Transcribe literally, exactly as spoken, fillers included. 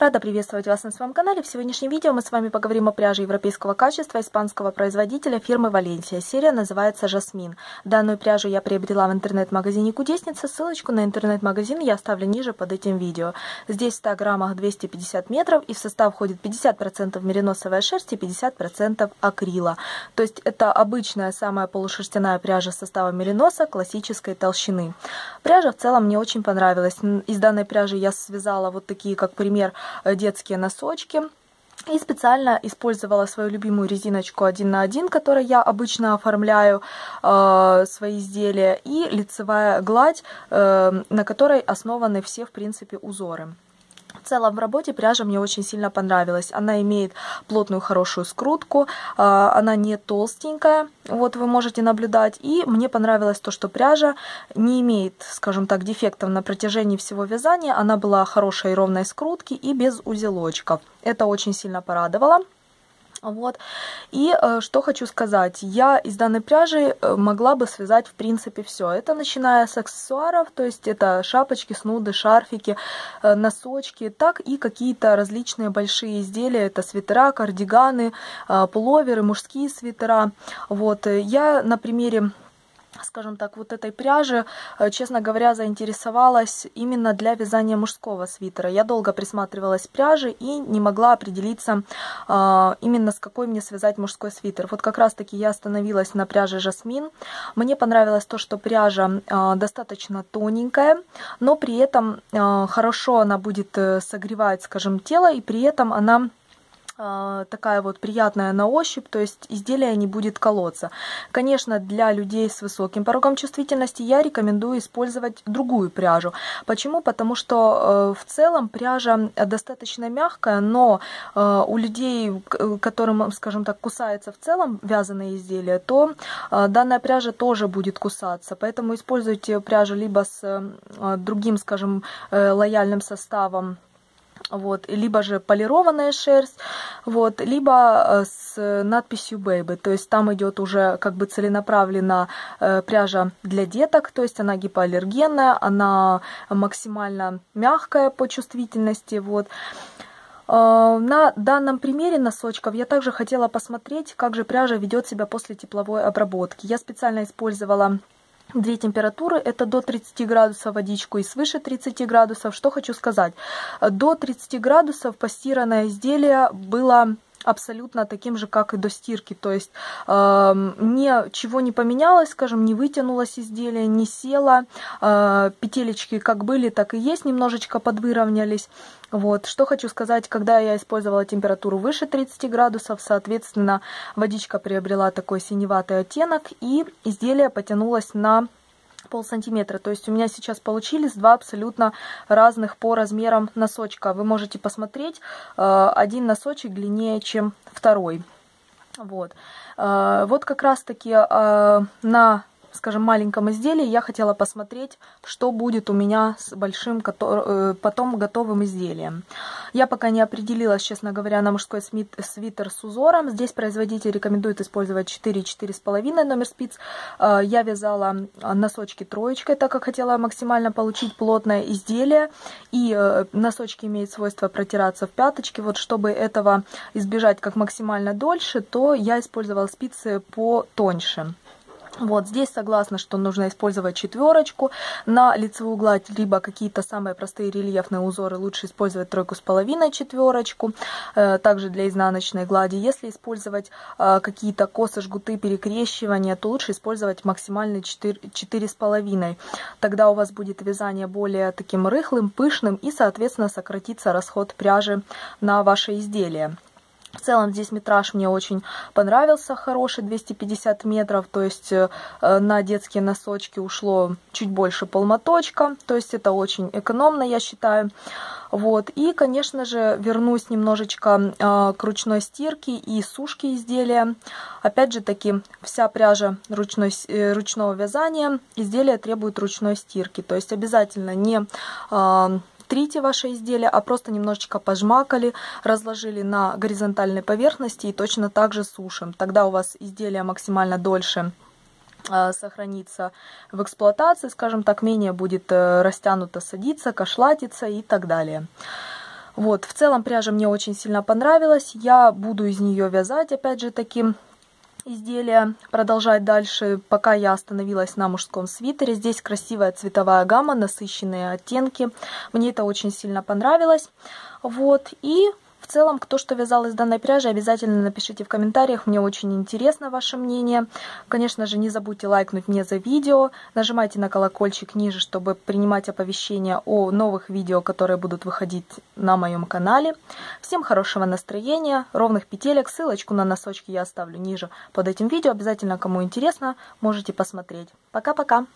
Рада приветствовать вас на своем канале. В сегодняшнем видео мы с вами поговорим о пряже европейского качества испанского производителя фирмы Валенсия. Серия называется «Жасмин». Данную пряжу я приобрела в интернет-магазине «Кудесница». Ссылочку на интернет-магазин я оставлю ниже под этим видео. Здесь в ста граммах двести пятьдесят метров, и в состав входит пятьдесят процентов мериносовой шерсти и пятьдесят процентов акрила. То есть это обычная самая полушерстяная пряжа с составом мериноса классической толщины. Пряжа в целом мне очень понравилась. Из данной пряжи я связала вот такие, как пример, детские носочки. И специально использовала свою любимую резиночку один на один, которой я обычно оформляю э, свои изделия. И лицевая гладь, э, на которой основаны все, в принципе, узоры. В целом в работе пряжа мне очень сильно понравилась. Она имеет плотную хорошую скрутку, она не толстенькая, вот вы можете наблюдать. И мне понравилось то, что пряжа не имеет, скажем так, дефектов на протяжении всего вязания. Она была хорошей ровной скрутки и без узелочков. Это очень сильно порадовало. Вот. И э, что хочу сказать, я из данной пряжи могла бы связать в принципе все. Это начиная с аксессуаров, то есть это шапочки, снуды, шарфики, э, носочки, так и какие-то различные большие изделия, это свитера, кардиганы, э, пуловеры, мужские свитера. Вот. Я на примере, скажем так, вот этой пряжи, честно говоря, заинтересовалась именно для вязания мужского свитера. Я долго присматривалась к пряже и не могла определиться именно, с какой мне связать мужской свитер. Вот как раз таки я остановилась на пряже «Жасмин». Мне понравилось то, что пряжа достаточно тоненькая, но при этом хорошо она будет согревать, скажем, тело, и при этом она такая вот приятная на ощупь, то есть изделие не будет колоться. Конечно, для людей с высоким порогом чувствительности я рекомендую использовать другую пряжу. Почему? Потому что в целом пряжа достаточно мягкая, но у людей, которым, скажем так, кусается в целом вязаные изделия, то данная пряжа тоже будет кусаться. Поэтому используйте пряжу либо с другим, скажем, лояльным составом, вот, либо же полированная шерсть, вот, либо с надписью «Baby». То есть там идет уже как бы целенаправленно пряжа для деток, то есть она гипоаллергенная, она максимально мягкая по чувствительности. Вот. На данном примере носочков я также хотела посмотреть, как же пряжа ведет себя после тепловой обработки. Я специально использовала две температуры, это до тридцати градусов водичку и свыше тридцати градусов. Что хочу сказать, до тридцати градусов постиранное изделие было абсолютно таким же, как и до стирки, то есть э, ничего не поменялось, скажем, не вытянулось изделие, не село, э, петелечки как были, так и есть, немножечко подвыровнялись. Вот. Что хочу сказать, когда я использовала температуру выше тридцати градусов, соответственно, водичка приобрела такой синеватый оттенок, и изделие потянулось на полсантиметра. То есть у меня сейчас получились два абсолютно разных по размерам носочка. Вы можете посмотреть, один носочек длиннее, чем второй. Вот, вот как раз таки на, скажем, маленьком изделии я хотела посмотреть, что будет у меня с большим потом готовым изделием. Я пока не определилась, честно говоря, на мужской свитер с узором. Здесь производитель рекомендует использовать четыре-четыре с половиной номер спиц. Я вязала носочки троечкой, так как хотела максимально получить плотное изделие. И носочки имеют свойство протираться в пяточки. Вот чтобы этого избежать как максимально дольше, то я использовала спицы потоньше. Вот здесь согласна, что нужно использовать четверочку. На лицевую гладь либо какие-то самые простые рельефные узоры лучше использовать тройку с половиной, четверочку. Также для изнаночной глади. Если использовать какие-то косы, жгуты, перекрещивания, то лучше использовать максимально четыре с половиной. Тогда у вас будет вязание более таким рыхлым, пышным, и, соответственно, сократится расход пряжи на ваше изделие. В целом здесь метраж мне очень понравился, хороший, двести пятьдесят метров, то есть на детские носочки ушло чуть больше полмоточка, то есть это очень экономно, я считаю. Вот. И, конечно же, вернусь немножечко э, к ручной стирке и сушке изделия. Опять же таки, вся пряжа ручной, э, ручного вязания, изделия требует ручной стирки, то есть обязательно не э, трите ваше изделие, а просто немножечко пожмакали, разложили на горизонтальной поверхности и точно так же сушим. Тогда у вас изделие максимально дольше э, сохранится в эксплуатации, скажем так, менее будет э, растянуто, садиться, кошлатиться и так далее. Вот, в целом пряжа мне очень сильно понравилась. Я буду из нее вязать, опять же, таким изделия продолжать дальше, пока я остановилась на мужском свитере. Здесь красивая цветовая гамма, насыщенные оттенки. Мне это очень сильно понравилось. Вот, и в целом, кто что вязал из данной пряжи, обязательно напишите в комментариях, мне очень интересно ваше мнение. Конечно же, не забудьте лайкнуть мне за видео, нажимайте на колокольчик ниже, чтобы принимать оповещения о новых видео, которые будут выходить на моем канале. Всем хорошего настроения, ровных петелек, ссылочку на носочки я оставлю ниже под этим видео. Обязательно, кому интересно, можете посмотреть. Пока-пока!